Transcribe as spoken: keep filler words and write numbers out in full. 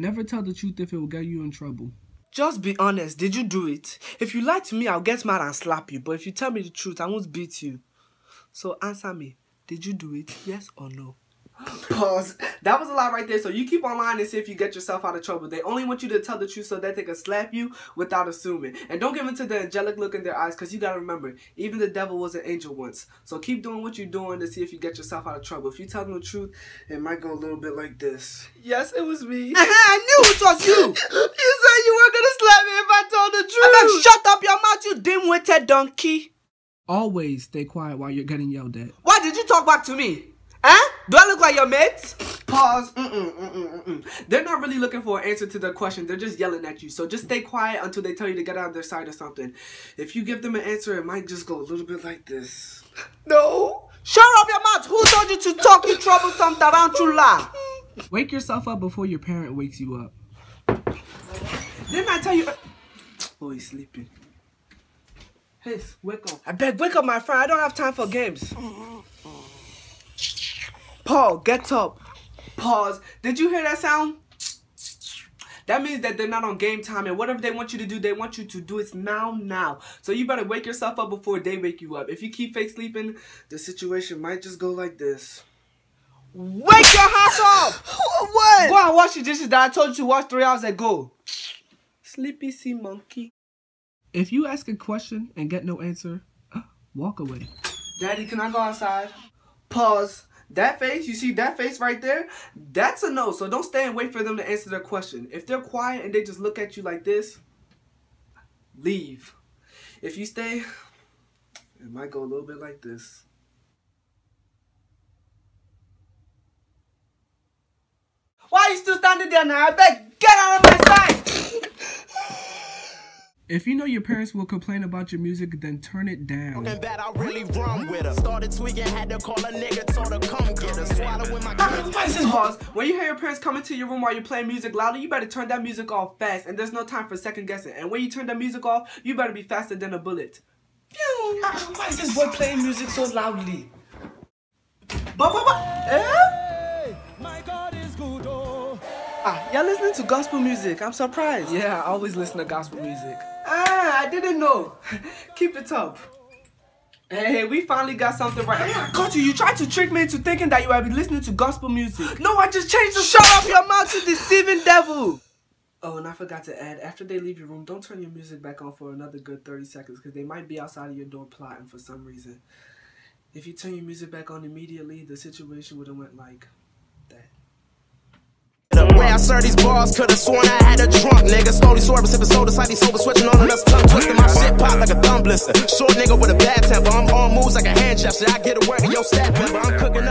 Never tell the truth if it will get you in trouble. Just be honest. Did you do it? If you lie to me, I'll get mad and slap you. But if you tell me the truth, I won't beat you. So answer me. Did you do it? Yes or no? Pause. That was a lot right there. So you keep on lying and see if you get yourself out of trouble. They only want you to tell the truth so that they can slap you without assuming. And don't give in to the angelic look in their eyes, because you got to remember, even the devil was an angel once. So keep doing what you're doing to see if you get yourself out of trouble. If you tell them the truth, it might go a little bit like this. Yes, it was me. I knew it was you. You said you were going to slap me if I told the truth. I'm like, shut up your mouth, you dim-witted donkey. Always stay quiet while you're getting yelled at. Why did you talk back to me? Huh? Do I look like your mates? Pause. Mm-mm, mm-mm, mm-mm. They're not really looking for an answer to their question. They're just yelling at you. So just stay quiet until they tell you to get out of their side or something. If you give them an answer, it might just go a little bit like this. No. Shut up your mouth. Who told you to talk, you troublesome tarantula? Wake yourself up before your parent wakes you up. Didn't I tell you? Oh, he's sleeping. Hey, wake up. I beg, wake up, my friend. I don't have time for games. Paul, get up. Pause. Did you hear that sound? That means that they're not on game time, and whatever they want you to do, they want you to do it now, now. So you better wake yourself up before they wake you up. If you keep fake sleeping, the situation might just go like this. Wake your house up! What? Go and wash your dishes that I told you to wash three hours ago. Sleepy sea monkey. If you ask a question and get no answer, walk away. Daddy, can I go outside? Pause. That face, you see that face right there? That's a no, so don't stay and wait for them to answer their question. If they're quiet and they just look at you like this, leave. If you stay, it might go a little bit like this. Why are you still standing there now? I beg, get out of my sight! If you know your parents will complain about your music, then turn it down. That I really wrong with her. Started tweaking, had to call a nigga, told her come get her. Swallowing my pause. When you hear your parents come into your room while you're playing music loudly, you better turn that music off fast, and there's no time for second guessing. And when you turn that music off, you better be faster than a bullet. Phew. Why is this boy playing music so loudly? Ba ba ba. Eh? My God is good. Ah, you're listening to gospel music. I'm surprised. Yeah, I always listen to gospel music. Ah, I didn't know. Keep it up. Hey, we finally got something right. Hey, I got you. You tried to trick me into thinking that you had been listening to gospel music. No, I just changed the shut up your mouth, you deceiving devil. Oh, and I forgot to add, after they leave your room, don't turn your music back on for another good thirty seconds, because they might be outside of your door plotting for some reason. If you turn your music back on immediately, the situation would have went like that. Where I serve these bars, could have sworn I had a drunk nigga. Slowly swerving, sipping soda, slightly sober, switching on and us tongue twisting. My shit pop like a thumb blister. Short nigga with a bad temper. I'm on moves like a hand gesture. I get a word to your stat member. I'm cooking up.